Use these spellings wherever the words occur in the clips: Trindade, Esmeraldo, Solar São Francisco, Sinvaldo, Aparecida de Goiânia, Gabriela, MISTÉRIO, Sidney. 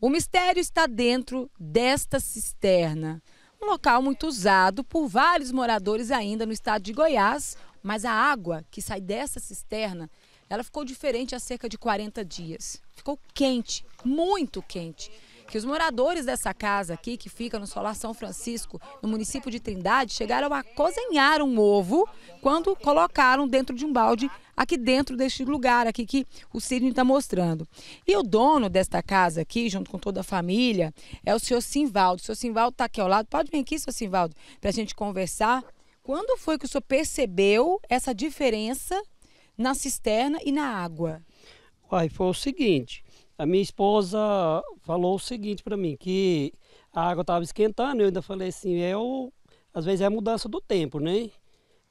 O mistério está dentro desta cisterna, um local muito usado por vários moradores ainda no estado de Goiás, mas a água que sai dessa cisterna, ela ficou diferente há cerca de 40 dias. Ficou quente, muito quente. Que os moradores dessa casa aqui, que fica no Solar São Francisco, no município de Trindade, chegaram a cozinhar um ovo quando colocaram dentro de um balde aqui dentro deste lugar aqui que o Sidney está mostrando. E o dono desta casa aqui, junto com toda a família, é o senhor Sinvaldo. O senhor Sinvaldo está aqui ao lado. Pode vir aqui, senhor Sinvaldo, para a gente conversar. Quando foi que o senhor percebeu essa diferença na cisterna e na água? Uai, foi o seguinte... A minha esposa falou o seguinte para mim, que a água estava esquentando, eu ainda falei assim, às vezes é a mudança do tempo, né?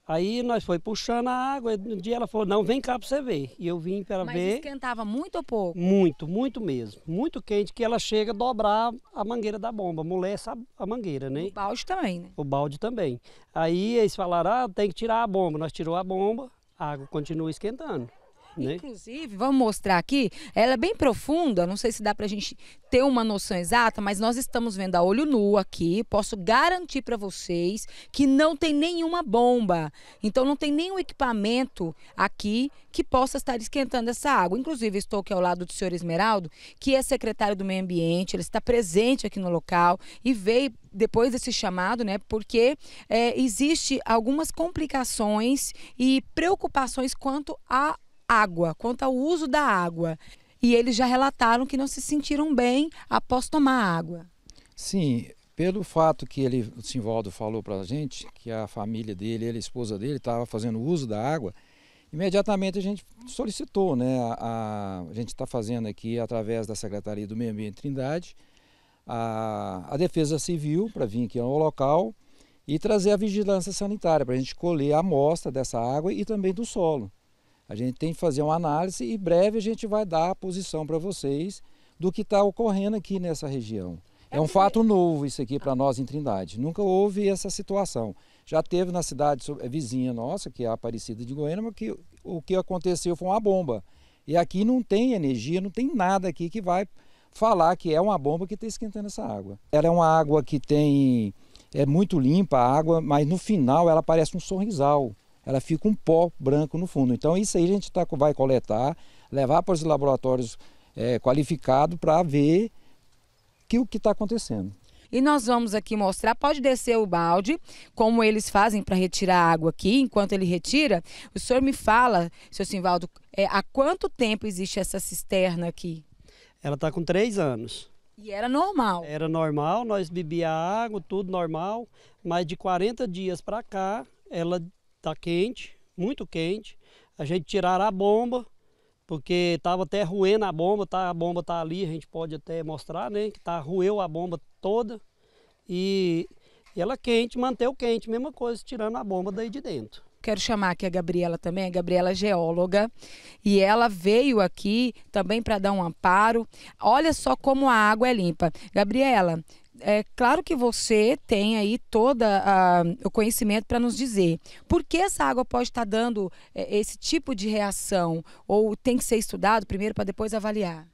Aí nós foi puxando a água, um dia ela falou, não, vem cá para você ver. E eu vim para ver. Mas esquentava muito ou pouco? Muito, muito mesmo. Muito quente, que ela chega a dobrar a mangueira da bomba, amolece a mangueira, né? O balde também, né? O balde também. Aí eles falaram, ah, tem que tirar a bomba. Nós tirou a bomba, a água continua esquentando. Inclusive, vamos mostrar aqui, ela é bem profunda, não sei se dá pra gente ter uma noção exata, mas nós estamos vendo a olho nu aqui, posso garantir pra vocês que não tem nenhuma bomba, então não tem nenhum equipamento aqui que possa estar esquentando essa água. Inclusive, estou aqui ao lado do senhor Esmeraldo, que é secretário do Meio Ambiente, ele está presente aqui no local e veio depois desse chamado, né, porque existe algumas complicações e preocupações quanto a água, quanto ao uso da água. E eles já relataram que não se sentiram bem após tomar água. Sim, pelo fato que o Sinvaldo falou para a gente, que a família dele, ele, a esposa dele, estava fazendo uso da água, imediatamente a gente solicitou, né? A gente está fazendo aqui, através da Secretaria do Meio Ambiente Trindade, a Defesa Civil, para vir aqui ao local e trazer a vigilância sanitária, para a gente colher a amostra dessa água e também do solo. A gente tem que fazer uma análise e em breve a gente vai dar a posição para vocês do que está ocorrendo aqui nessa região. É um fato novo isso aqui para nós em Trindade. Nunca houve essa situação. Já teve na cidade vizinha nossa, que é a Aparecida de Goiânia, mas que, o que aconteceu foi uma bomba. E aqui não tem energia, não tem nada aqui que vai falar que é uma bomba que está esquentando essa água. Ela é uma água que tem... é muito limpa a água, mas no final ela parece um sorrisal. Ela fica um pó branco no fundo. Então isso aí a gente vai coletar, levar para os laboratórios qualificados para ver o que está acontecendo. E nós vamos aqui mostrar, pode descer o balde, como eles fazem para retirar a água aqui. Enquanto ele retira, o senhor me fala, senhor Sinvaldo, há quanto tempo existe essa cisterna aqui? Ela está com 3 anos. E era normal? Era normal, nós bebia água, tudo normal, mas de 40 dias para cá, ela... Está quente, muito quente. A gente tiraram a bomba, porque estava até roendo a bomba, tá? A bomba está ali, a gente pode até mostrar, né? Que roeu a bomba toda e ela quente, manteve quente, mesma coisa, tirando a bomba daí de dentro. Quero chamar aqui a Gabriela também, a Gabriela é geóloga, e ela veio aqui também para dar um amparo. Olha só como a água é limpa. Gabriela, é claro que você tem aí todo o conhecimento para nos dizer por que essa água pode estar dando esse tipo de reação, ou tem que ser estudado primeiro para depois avaliar?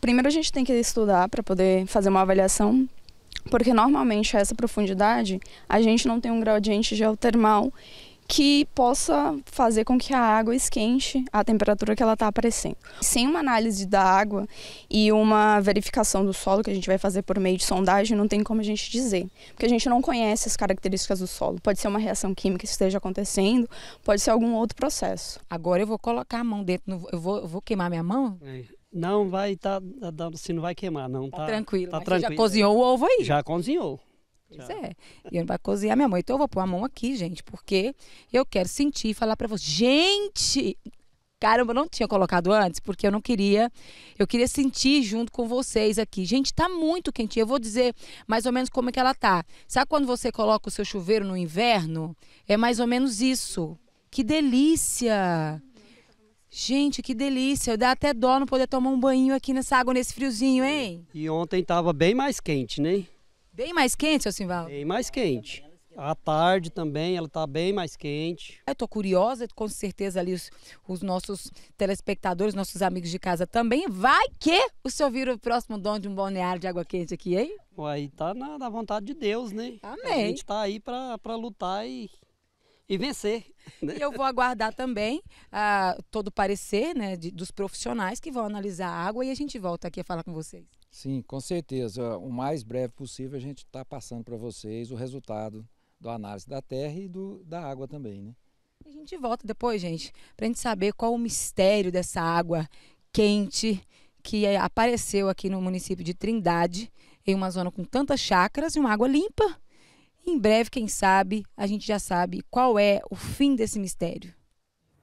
Primeiro a gente tem que estudar para poder fazer uma avaliação, porque normalmente a essa profundidade a gente não tem um gradiente geotermal que possa fazer com que a água esquente a temperatura que ela está aparecendo. Sem uma análise da água e uma verificação do solo, que a gente vai fazer por meio de sondagem, não tem como a gente dizer, porque a gente não conhece as características do solo. Pode ser uma reação química que esteja acontecendo, pode ser algum outro processo. Agora eu vou colocar a mão dentro, eu vou queimar minha mão? Não vai estar, se não vai queimar, não. Tá tranquilo, tá tranquilo. Já cozinhou o ovo aí? Já cozinhou. Pois é, e eu não vou cozinhar minha mão, então eu vou pôr a mão aqui, gente, porque eu quero sentir e falar pra vocês. Gente, caramba, eu não tinha colocado antes, porque eu não queria, eu queria sentir junto com vocês aqui. Gente, tá muito quentinha, eu vou dizer mais ou menos como é que ela tá. Sabe quando você coloca o seu chuveiro no inverno? É mais ou menos isso. Que delícia! Gente, que delícia, dá até dó não poder tomar um banho aqui nessa água, nesse friozinho, hein? E ontem tava bem mais quente, né? Bem mais quente, seu Sinvaldo? Bem mais quente. À tarde também, ela está bem mais quente. Eu estou curiosa, com certeza ali os nossos telespectadores, nossos amigos de casa também. Vai que o senhor vira o próximo dono de um balneário de água quente aqui, hein? Aí tá na vontade de Deus, né? Amém. A gente está aí para lutar e vencer. Né? E eu vou aguardar também todo o parecer, né, dos profissionais que vão analisar a água, e a gente volta aqui a falar com vocês. Sim, com certeza. O mais breve possível a gente está passando para vocês o resultado da análise da terra e da água também, né? A gente volta depois, gente, para a gente saber qual o mistério dessa água quente que apareceu aqui no município de Trindade, em uma zona com tantas chácaras e uma água limpa. Em breve, quem sabe, a gente já sabe qual é o fim desse mistério.